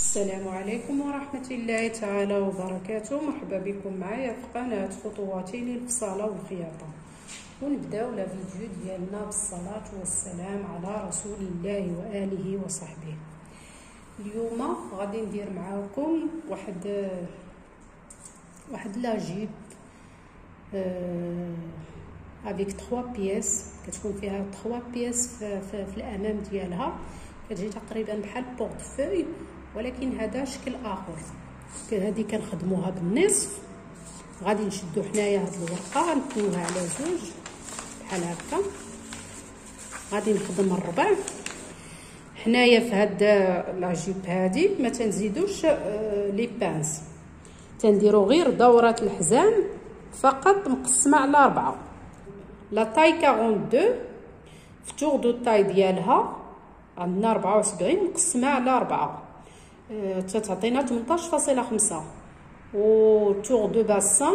السلام عليكم ورحمة الله تعالى وبركاته. مرحبا بكم معايا في قناة خطواتي للبصلة والخياطة، ونبداو لا فيديو ديالنا بالصلاة والسلام على رسول الله وآله وصحبه. اليوم غادي ندير معاكم واحد لا جيب افيك 3 بياس، كتكون فيها 3 بياس في الامام ديالها، كتجي تقريبا بحال بورتفوي، ولكن هذا شكل اخر. هذه كنخدموها بالنصف، غادي نشدو حنايا هاد الورقه نكوها على زوج بحال هكا، غادي نخدم الربع. حنايا في هاد لاجيب هادي ما تنزيدوش لي بانس، تنديرو غير دوره الحزام فقط مقسمه على 4. لا طاي 42 في طور دو طاي ديالها عندنا 74 مقسمه على 4 تعطينا 18.5، و طور دو باسان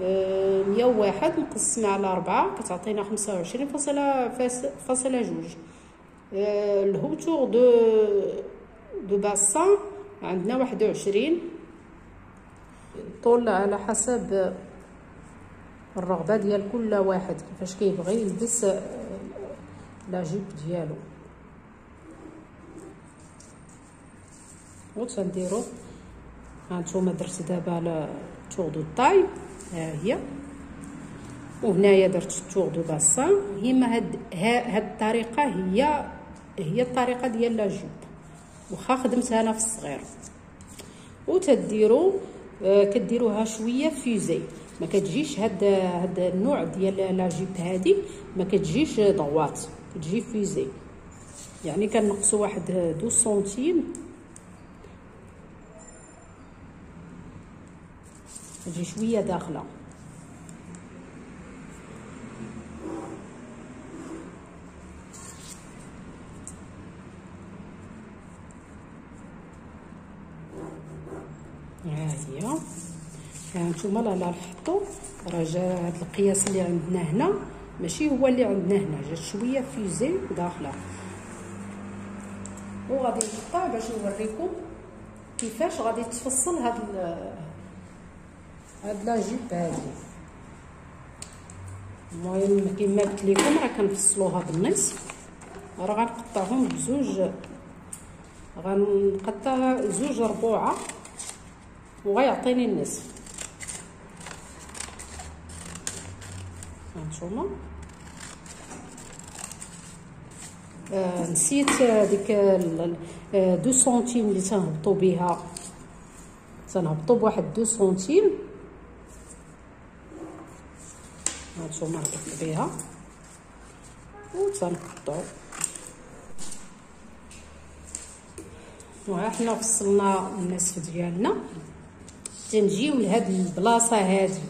101 مقسمه على 4 كتعطينا 25.2. الهو طور دو باسان عندنا 21 طول على حسب الرغبه ديال كل واحد كيفاش كيبغي يلبس لا جيب ديالو. و تنديرو هانتوما درت دابا لا طور دو طاي، ها هي، وهنايا درت طور دو باسان. هما هاد الطريقه هي الطريقه ديال لا جيب، واخا خدمتها انا في الصغير. و تديرو كديروها شويه فيزي، ما كتجيش هاد النوع ديال لا جيب هادي ما كتجيش ضواط، كتجي فيزي، يعني كنقصوا واحد 2 سنتيم، كتجي شويه داخله. ها هي، هانتوما لا لاحظتوا راه جا هاد القياس اللي عندنا هنا ماشي هو اللي عندنا هنا، جات شويه فيزي داخله. وغادي نقطع باش نوريكم كيفاش غادي تفصل هاد لا جيب هادي. المهم كيما قلت لكم راه كنفصلوها بالنصف، راه غنقطعهم بزوج، غنقطع زوج ربوعه وغيعطيني النصف. هانتوما نسيت ديك 2 سنتيم اللي تنهبطو بها، تنهبطو بواحد 2 سنتيم. هانتوما هبطت بها و تنقطعو. وها حنا فصلنا النصف ديالنا، تنجيو لهاد البلاصه هادي،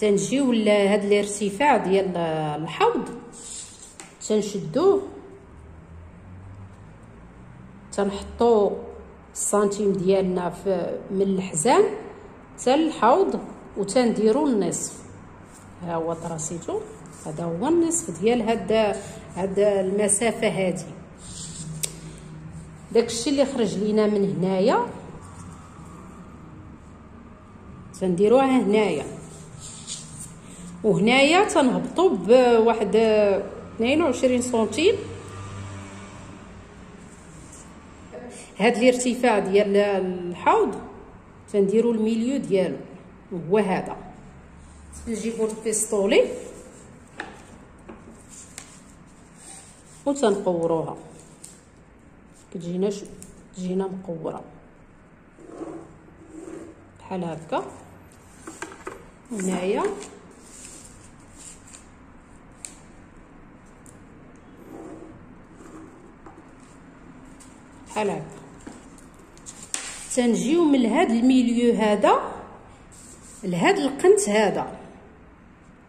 تنجيو لهاد الارتفاع ديال الحوض، تنشدوه، تنحطو السنتيم ديالنا من الحزام حتى الحوض، وتنديرو النصف. ها هو طراسيتو، هذا هو النصف ديال هاد المسافه هادي. داكشي اللي خرج لينا من هنايا تنديروها هنايا، وهنايا تنهبطوا بواحد 22 سنتيم. هاد الارتفاع ديال الحوض تنديروا الميليو ديالو هو هذا. نجيبوا البيستولي وتنقوروها، تجينا مقوره بحال هكا. هنايا بحال هكا تنجيو من هاد الميليو هذا لهاد القنت، هذا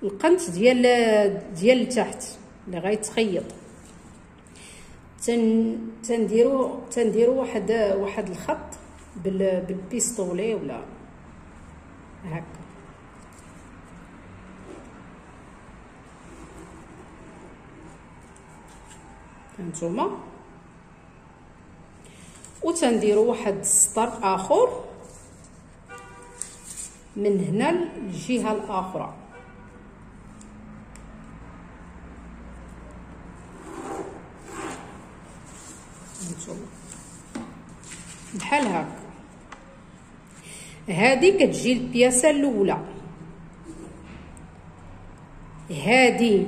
القنت ديال تحت اللي غيتخيط، تنديرو واحد الخط بالبيستولي ولا هكا. هانتوما وتنديروا واحد السطر اخر من هنا للجهه الاخرى. بحال هكا هذه كتجي البياسه الاولى. هادي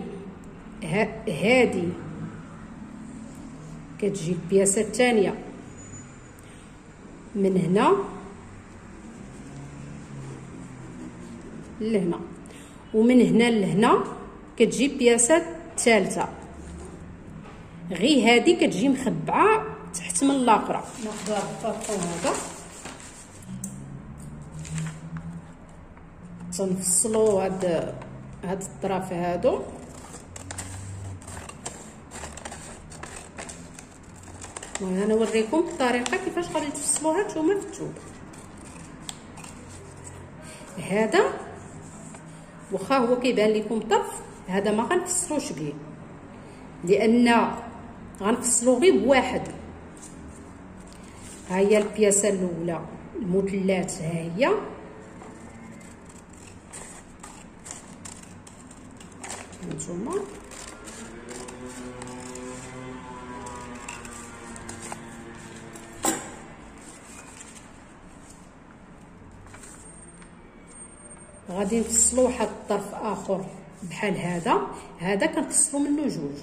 كتجي البياسه الثانيه من هنا لهنا، ومن هنا لهنا كتجي البياسه الثالثه. غير هادي كتجي مخبعه تحت من لاقرا. ناخذ الطرفه هذا تنفصلوا هاد الطرف هادو وانا نوريكم الطريقه كيفاش غادي تفصلوها نتوما في الثوب. هذا واخا هو كيبان لكم طرف، هذا ما غنفصلوش به لان غنفصلو غير بواحد. ها هي البياسه الاولى المثلث، ها هي نتوما غادي نفصلو واحد الطرف اخر بحال هذا. هذا كنفصلو منه جوج.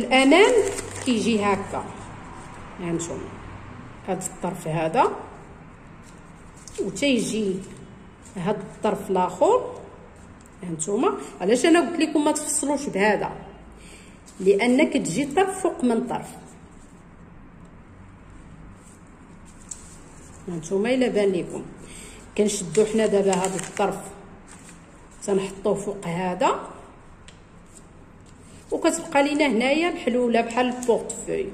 الامام كيجي هكا هانتوما، هاد الطرف هذا وتيجي هاد الطرف الاخر هانتوما. علاش انا قلت لكم ما تفصلوش بهذا؟ لان كتجي طرف فوق من طرف. هانتوما الا بان لكم كنشدو حنا دابا هذا الطرف تنحطوه فوق هذا، وكتبقى لينا هنايا الحلوله بحال البورتفوي.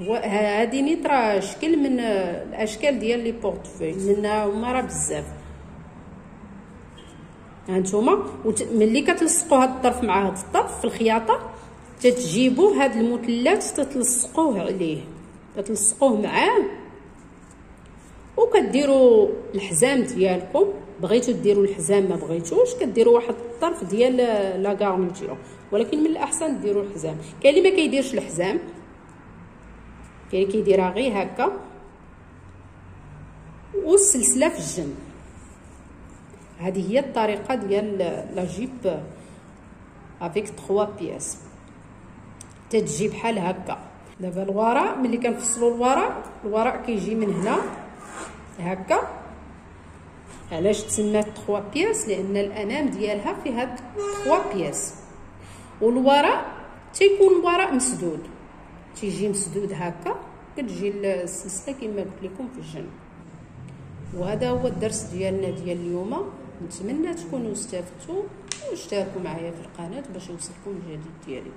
هو هذه نيطرا شكل من الاشكال ديال لي بورتفوي، منها هما راه بزاف. هانتوما ملي كتلصقوا هاد الطرف مع هاد الطرف في الخياطه تتجيبوا هاد المثلث تتلصقوه عليه، تتلصقوه معاه وكديروا الحزام ديالكم. بغيتو ديروا الحزام، ما بغيتوش كديروا واحد الطرف ديال لا غارنيتور، ولكن من الاحسن ديروا الحزام. كاين اللي ما كيديرش الحزام، كاين اللي كيديرها غير هكا والسلسله في الجنب. هذه هي الطريقه ديال لا جيب افيك 3 بياس، تتجي بحال هكا. دابا الوراء ملي كنفصلوا الوراء كيجي من هنا هكا. علاش تسمات 3 بياس؟ لان الامام ديالها في هاد 3 بياس، والوراء تيكون الوراء مسدود، تيجي مسدود هكا، كتجي السلسله كما قلت لكم في الجنب. وهذا هو الدرس ديالنا ديال اليوم، نتمنى تكونوا استفدتوا واشتركوا معايا في القناه باش يوصلكم الجديد ديالي.